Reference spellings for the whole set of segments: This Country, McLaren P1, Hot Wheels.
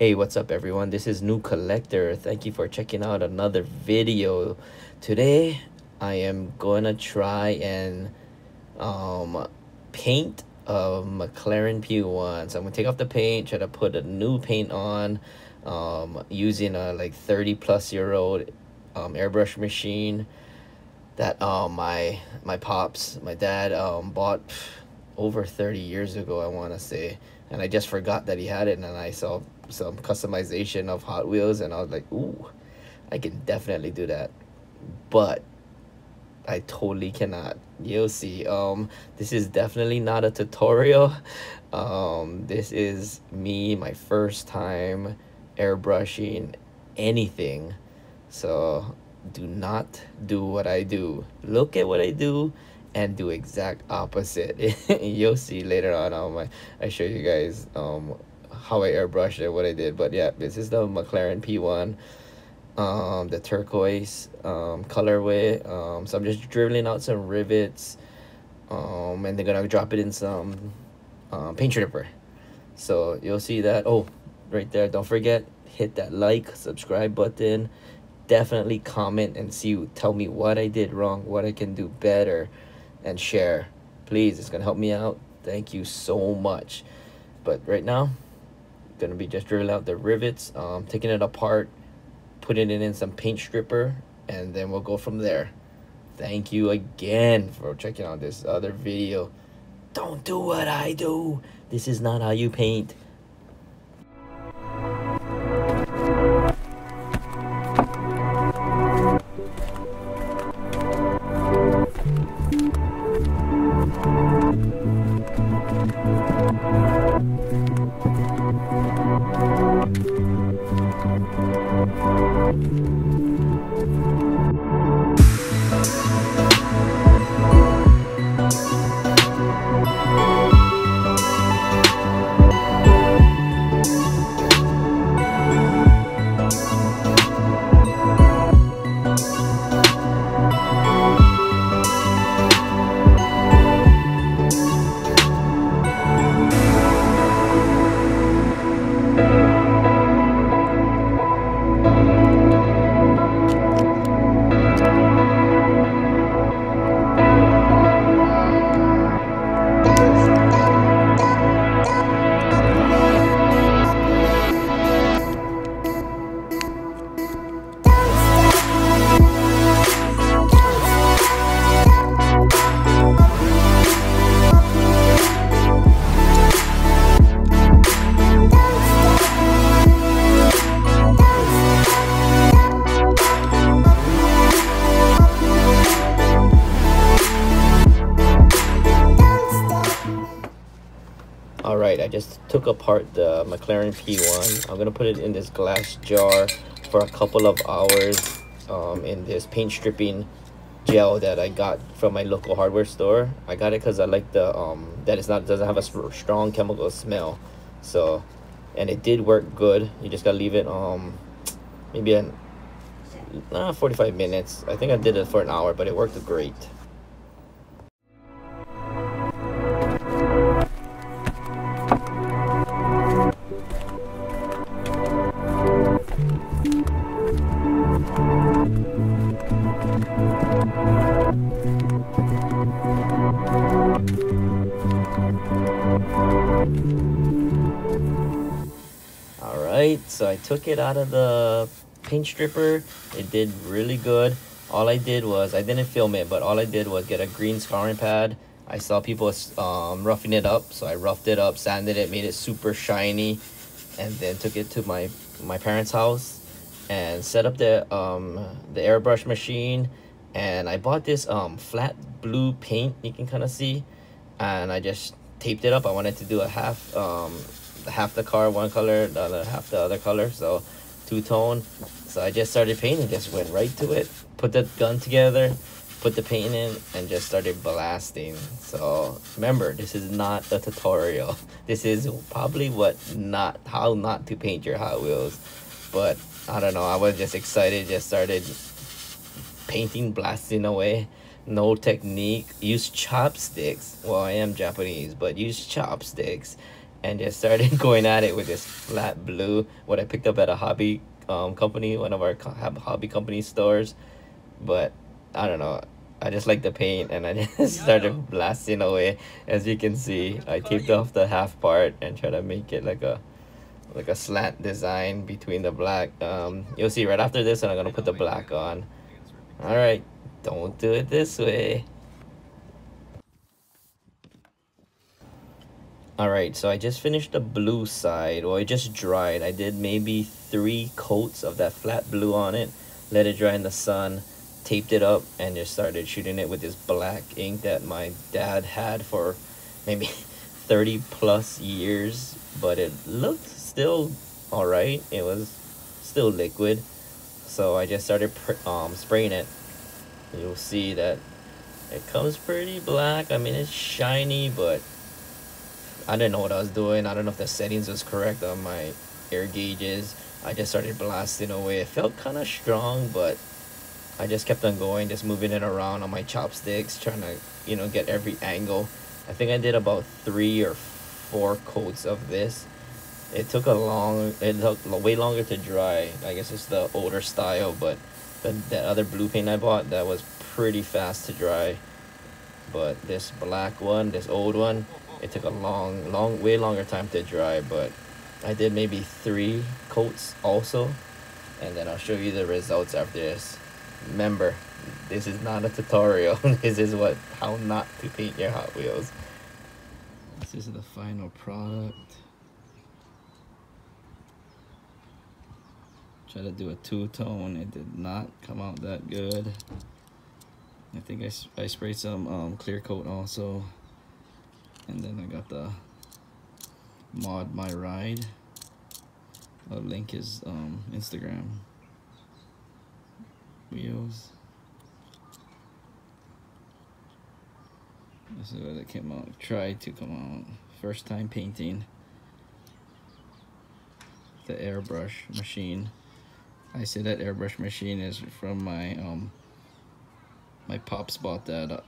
Hey, what's up everyone, this is New Collector. Thank you for checking out another video. Today I am gonna try and paint a McLaren P1. So I'm gonna take off the paint, try to put a new paint on using a like 30+ year old airbrush machine that my dad bought over 30 years ago, I want to say, and I just forgot that he had it. And I saw some customization of Hot Wheels and I was like, ooh, I can definitely do that, but I totally cannot. You'll see. This is definitely not a tutorial. This is me, my first time airbrushing anything, so do not do what I do. Look at what I do and do exact opposite. You'll see later on. I show you guys how I airbrushed and what I did. But yeah, this is the McLaren P1, the turquoise colorway. So I'm just dribbling out some rivets, and they're gonna drop it in some paint stripper. So you'll see that. Oh, right there, don't forget, hit that like, subscribe button, definitely comment and tell me what I did wrong, what I can do better, and share, please. It's gonna help me out. Thank you so much. But right now, gonna be just drilling out the rivets, taking it apart, putting it in some paint stripper, and then we'll go from there. Thank you again for checking out this other video. Don't do what I do. This is not how you paint. Alright, I just took apart the McLaren P1. I'm going to put it in this glass jar for a couple of hours in this paint stripping gel that I got from my local hardware store. I got it because I like the that it's doesn't have a strong chemical smell. So, and it did work good. You just got to leave it maybe 45 minutes. I think I did it for an hour, but it worked great. Alright, so I took it out of the paint stripper. It did really good. All I did was, I didn't film it, but all I did was get a green scouring pad. I saw people roughing it up, so I roughed it up, sanded it, made it super shiny, and then took it to my parents' house and set up the airbrush machine. And I bought this flat blue paint, you can kind of see, and I just taped it up. I wanted to do a half the car one color, the other half the other color, so two-tone. So I just started painting, just went right to it, put the gun together, put the paint in, and just started blasting. So remember, this is not a tutorial. This is probably how not to paint your Hot Wheels, but I don't know, I was just excited, just started painting, blasting away. No technique. Use chopsticks. Well, I am Japanese, but use chopsticks and just started going at it with this flat blue, what I picked up at a hobby company, one of our hobby company stores. But I don't know, I just like the paint, and I just started blasting away. As you can see, I taped off the half part and try to make it like a slant design between the black. You'll see right after this, and I'm gonna put the black on. All right, don't do it this way. All right, so I just finished the blue side, or it just dried. I did maybe 3 coats of that flat blue on it, let it dry in the sun, taped it up, and just started shooting it with this black ink that my dad had for maybe 30 plus years, but it looked still all right. It was still liquid, so I just started spraying it. You'll see that it comes pretty black. I mean, it's shiny, but I didn't know what I was doing. I don't know if the settings was correct on my air gauges. I just started blasting away. It felt kind of strong, but I just kept on going, just moving it around on my chopsticks, trying to, you know, get every angle. I think I did about 3 or 4 coats of this. It took it took way longer to dry. I guess it's the older style, but that other blue paint I bought, that was pretty fast to dry. But this black one, this old one, it took a way longer time to dry, but I did maybe 3 coats also, and then I'll show you the results after this. Remember, this is not a tutorial. This is how not to paint your Hot Wheels. This is the final product. Try to do a two-tone. It did not come out that good. I think I sprayed some clear coat also, and then I got the Mod My Ride. I'll link his Instagram. Wheels. This is what it came out. Tried to come out. First time painting. The airbrush machine. I say that airbrush machine is from my my pops bought that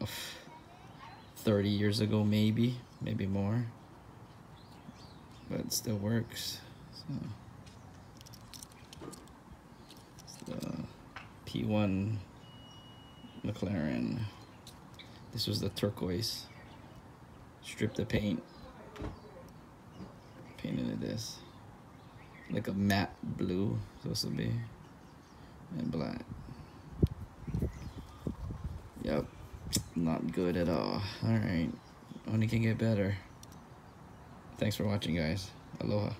30 years ago, maybe more. But it still works. So it's the P1 McLaren. This was the turquoise. Stripped the paint, painted it this like a matte blue, supposed to be, and black. Yep, not good at all. All right, only can get better. Thanks for watching, guys. Aloha.